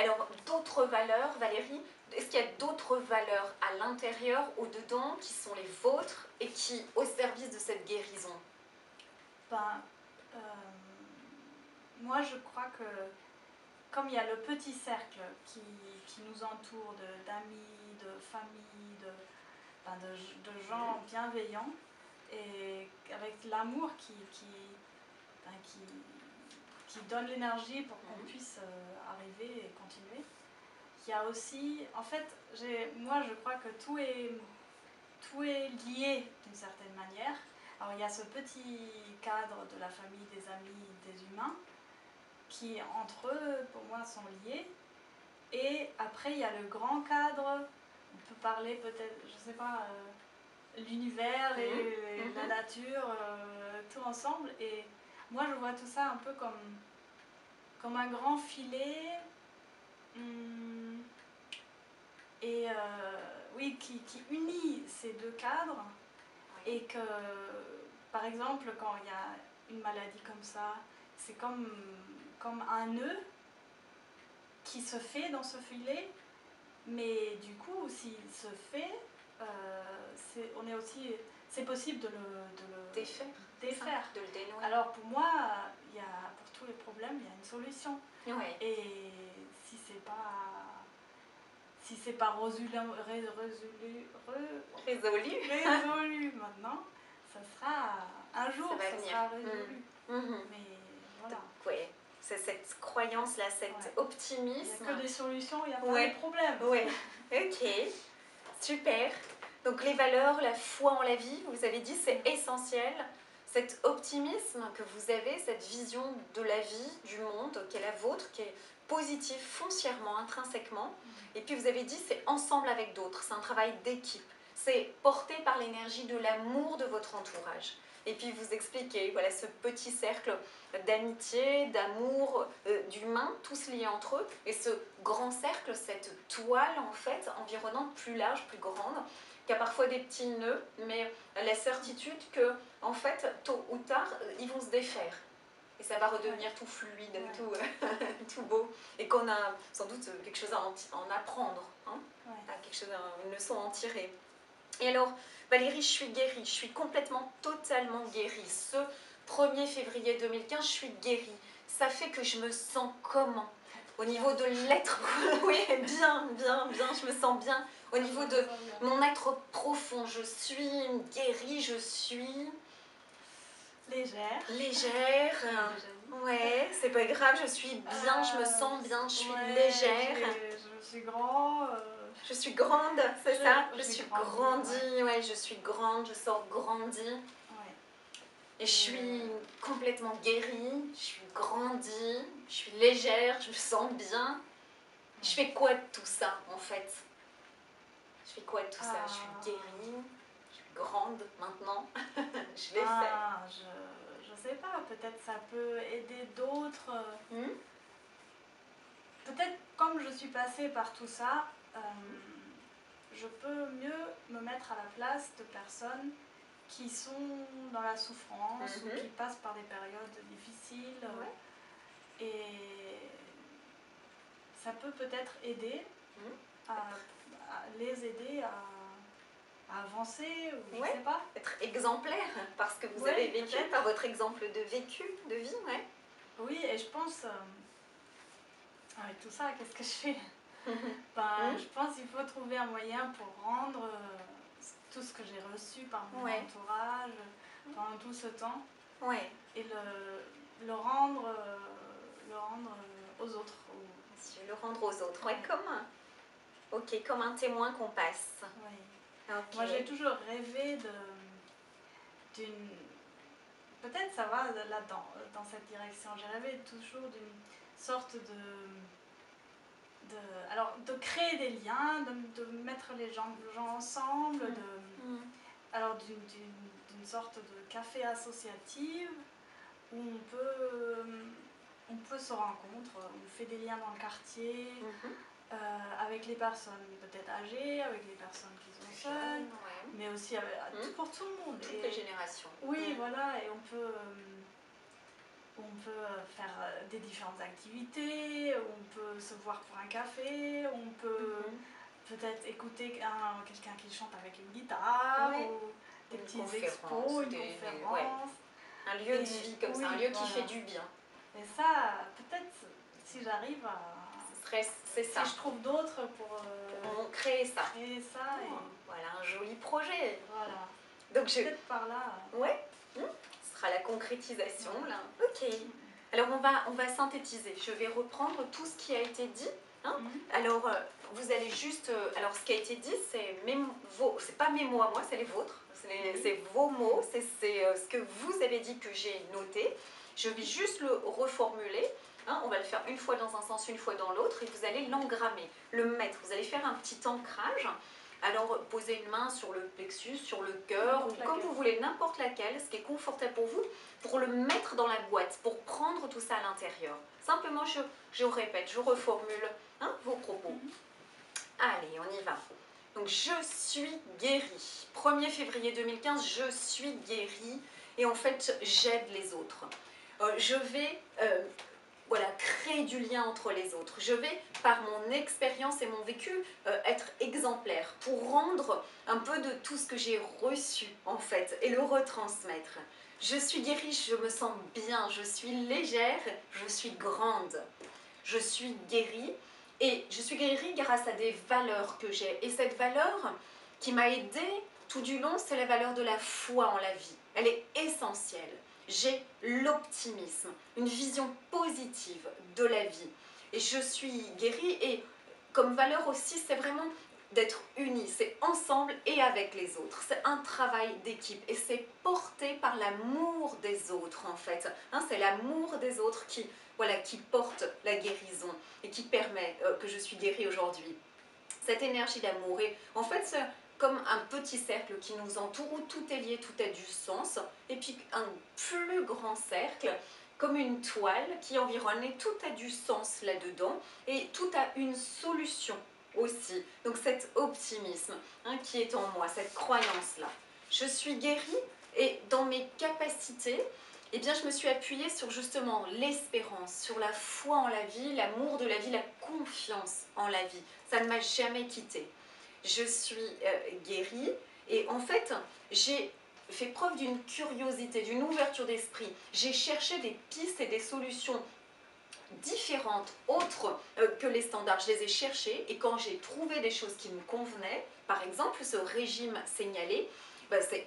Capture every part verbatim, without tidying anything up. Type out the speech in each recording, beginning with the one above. Alors, d'autres valeurs, Valérie, est-ce qu'il y a d'autres valeurs à l'intérieur, au-dedans, qui sont les vôtres et qui, au service de cette guérison? Ben, euh, moi je crois que, comme il y a le petit cercle qui, qui nous entoure d'amis, de, de famille, de, ben de, de gens bienveillants, et avec l'amour qui, qui, ben qui, qui donne l'énergie pour qu'on puisse euh, arriver et continuer. Il y a aussi, en fait, moi je crois que tout est, tout est lié d'une certaine manière. Alors il y a ce petit cadre de la famille, des amis, des humains, qui entre eux, pour moi, sont liés. Et après, il y a le grand cadre, on peut parler peut-être, je sais pas, euh, l'univers et mmh. la nature, euh, tout ensemble. Et moi, je vois tout ça un peu comme, comme un grand filet. Hum, et euh, oui, qui, qui unit ces deux cadres. Oui. Et que, par exemple, quand il y a une maladie comme ça, c'est comme, comme un nœud qui se fait dans ce filet, mais du coup, s'il se fait, euh, c'est, on est aussi, c'est possible de le, de le défaire. défaire. De le dénouer. Alors pour moi, y a, pour tous les problèmes, il y a une solution. Ouais. Et si c'est pas... Si c'est pas résolu, résolu, résolu, résolu maintenant, ça sera un jour, ça, ça sera résolu. Mmh. Mmh. Mais voilà. Ouais. C'est cette croyance-là, cet ouais. optimisme. Il n'y a que des solutions, il n'y a pas ouais. de problème. Ouais. Ok, super. Donc les valeurs, la foi en la vie, vous avez dit, c'est essentiel. Cet optimisme que vous avez, cette vision de la vie, du monde, qui est la vôtre, qui est positive foncièrement, intrinsèquement. Et puis vous avez dit, c'est ensemble avec d'autres, c'est un travail d'équipe. C'est porté par l'énergie de l'amour de votre entourage. Et puis vous expliquez, voilà, ce petit cercle d'amitié, d'amour, euh, d'humains, tous liés entre eux. Et ce grand cercle, cette toile en fait, environnante, plus large, plus grande, qui a parfois des petits nœuds, mais la certitude que, en fait, tôt ou tard, ils vont se défaire. Et ça va redevenir tout fluide, ouais. tout, tout beau. Et qu'on a sans doute quelque chose à en, en apprendre, hein, ouais. à quelque chose, à, une leçon à en tirer. Et alors, Valérie, je suis guérie, je suis complètement, totalement guérie. Ce premier février deux mille quinze, je suis guérie. Ça fait que je me sens comment? Au niveau de l'être, oui, bien, bien, bien, je me sens bien. Au niveau de mon être profond, je suis guérie, je suis... Légère. Légère, ouais, c'est pas grave, je suis bien, je me sens bien, je suis ouais, légère. Je suis grand... Euh... Je suis grande, c'est ça? Je, je suis grandie, grandie, ouais, je suis grande, je sors grandie. Ouais. Et je suis complètement guérie, je suis grandie, je suis légère, je me sens bien. Ouais. Je fais quoi de tout ça, en fait? Je fais quoi de tout ah. ça? Je suis guérie, je suis grande maintenant, je l'ai ah, fait. Je, je sais pas, peut-être ça peut aider d'autres. Hmm? Peut-être comme je suis passée par tout ça, Euh, je peux mieux me mettre à la place de personnes qui sont dans la souffrance mm-hmm. ou qui passent par des périodes difficiles. Ouais. Et ça peut peut-être aider, mm-hmm. à, à les aider à, à avancer, ou je ouais. sais pas. Être exemplaire parce que vous ouais, avez vécu par votre exemple de vécu, de vie. Ouais. Oui, et je pense, euh, avec tout ça, qu'est-ce que je fais? Ben, mmh. Je pense qu'il faut trouver un moyen pour rendre euh, tout ce que j'ai reçu par mon ouais. entourage pendant tout ce temps ouais. et le, le rendre, euh, le rendre euh, aux autres. Ou... Le rendre aux autres, ouais, ouais. Comme, un... okay, comme un témoin qu'on passe. Ouais. Okay. Moi j'ai toujours rêvé d'une... Peut-être ça va là-dedans, dans cette direction. J'ai rêvé toujours d'une sorte de... De, alors, de créer des liens, de, de mettre les gens, les gens ensemble, de, mmh. alors d'une sorte de café associatif où on peut, on peut se rencontrer, on fait des liens dans le quartier, mmh. euh, avec les personnes peut-être âgées, avec les personnes qui sont jeunes, jeunes ouais. mais aussi avec, mmh. pour tout le monde. Toutes et, les générations. Oui, mmh. voilà, et on peut... Euh, on peut faire des différentes activités, on peut se voir pour un café, on peut mm-hmm. peut-être écouter un, quelqu'un qui chante avec une guitare, oui. ou des petites expos, une conférence. Ouais. Un lieu de vie comme oui, ça, un lieu voilà. qui fait du bien. Et ça, peut-être si j'arrive à... C'est ça. Si je trouve d'autres pour, euh, pour créer ça. Créer ça oh, et... Voilà, un joli projet. Voilà. Donc je... Peut-être par là. Ouais. Mmh. Ce sera la concrétisation mmh. là. Ok. Mmh. Alors on va, on va synthétiser. Je vais reprendre tout ce qui a été dit. Hein mmh. Alors euh, vous allez juste. Euh, alors ce qui a été dit, c'est vos. C'est pas mes mots à moi, c'est les vôtres. C'est mmh. vos mots. C'est euh, ce que vous avez dit que j'ai noté. Je vais juste le reformuler. Hein, on va le faire une fois dans un sens, une fois dans l'autre, et vous allez l'engrammer, le mettre. Vous allez faire un petit ancrage. Alors, posez une main sur le plexus, sur le cœur, ou comme vous voulez, n'importe laquelle, ce qui est confortable pour vous, pour le mettre dans la boîte, pour prendre tout ça à l'intérieur. Simplement, je, je répète, je reformule hein, vos propos. Mm-hmm. Allez, on y va. Donc, je suis guérie. premier février deux mille quinze, je suis guérie. Et en fait, j'aide les autres. Euh, je vais... Euh, Voilà, créer du lien entre les autres. Je vais, par mon expérience et mon vécu, euh, être exemplaire pour rendre un peu de tout ce que j'ai reçu, en fait, et le retransmettre. Je suis guérie, je me sens bien, je suis légère, je suis grande. Je suis guérie, et je suis guérie grâce à des valeurs que j'ai. Et cette valeur qui m'a aidée tout du long, c'est la valeur de la foi en la vie. Elle est essentielle. J'ai l'optimisme, une vision positive de la vie. Et je suis guérie et comme valeur aussi, c'est vraiment d'être unis. C'est ensemble et avec les autres. C'est un travail d'équipe et c'est porté par l'amour des autres en fait. Hein, c'est l'amour des autres qui, voilà, qui porte la guérison et qui permet euh, que je suis guérie aujourd'hui. Cette énergie d'amour et en fait... ce, comme un petit cercle qui nous entoure, où tout est lié, tout a du sens, et puis un plus grand cercle, comme une toile qui environne, et tout a du sens là-dedans, et tout a une solution aussi. Donc cet optimisme hein, qui est en moi, cette croyance-là. Je suis guérie, et dans mes capacités, eh bien, je me suis appuyée sur justement l'espérance, sur la foi en la vie, l'amour de la vie, la confiance en la vie. Ça ne m'a jamais quittée. Je suis euh, guérie et en fait, j'ai fait preuve d'une curiosité, d'une ouverture d'esprit. J'ai cherché des pistes et des solutions différentes, autres euh, que les standards. Je les ai cherchées et quand j'ai trouvé des choses qui me convenaient, par exemple ce régime signalé, ben c'est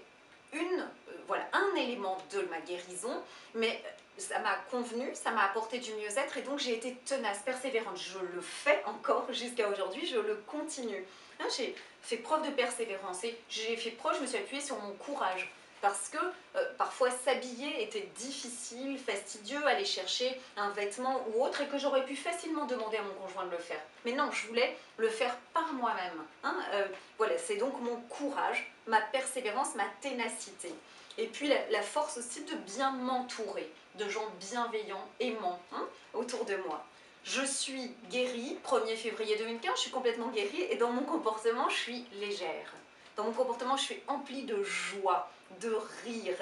une, euh, voilà, un élément de ma guérison, mais ça m'a convenu, ça m'a apporté du mieux-être et donc j'ai été tenace, persévérante. Je le fais encore jusqu'à aujourd'hui, je le continue. Hein, j'ai fait preuve de persévérance et j'ai fait preuve, je me suis appuyée sur mon courage parce que euh, parfois s'habiller était difficile, fastidieux, aller chercher un vêtement ou autre et que j'aurais pu facilement demander à mon conjoint de le faire. Mais non, je voulais le faire par moi-même. Hein, euh, voilà, c'est donc mon courage, ma persévérance, ma ténacité. Et puis la, la force aussi de bien m'entourer de gens bienveillants, aimants hein, autour de moi. Je suis guérie, premier février deux mille quinze, je suis complètement guérie et dans mon comportement, je suis légère. Dans mon comportement, je suis emplie de joie, de rire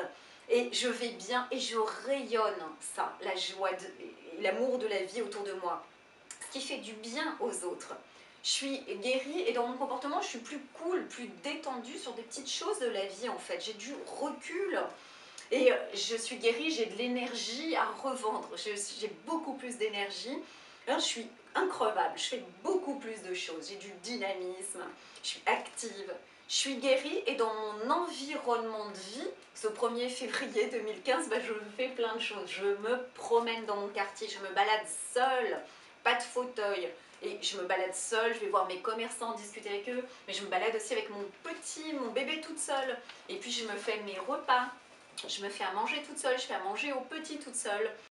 et je vais bien et je rayonne ça, la joie et l'amour de la vie autour de moi, ce qui fait du bien aux autres. Je suis guérie et dans mon comportement, je suis plus cool, plus détendue sur des petites choses de la vie en fait. J'ai du recul. Et je suis guérie, j'ai de l'énergie à revendre, j'ai beaucoup plus d'énergie, je suis increvable, je fais beaucoup plus de choses, j'ai du dynamisme, je suis active, je suis guérie et dans mon environnement de vie, ce premier février deux mille quinze, bah, je fais plein de choses, je me promène dans mon quartier, je me balade seule, pas de fauteuil. Et je me balade seule, je vais voir mes commerçants, discuter avec eux, mais je me balade aussi avec mon petit, mon bébé toute seule. Et puis je me fais mes repas. Je me fais à manger toute seule, je fais à manger au petit toute seule.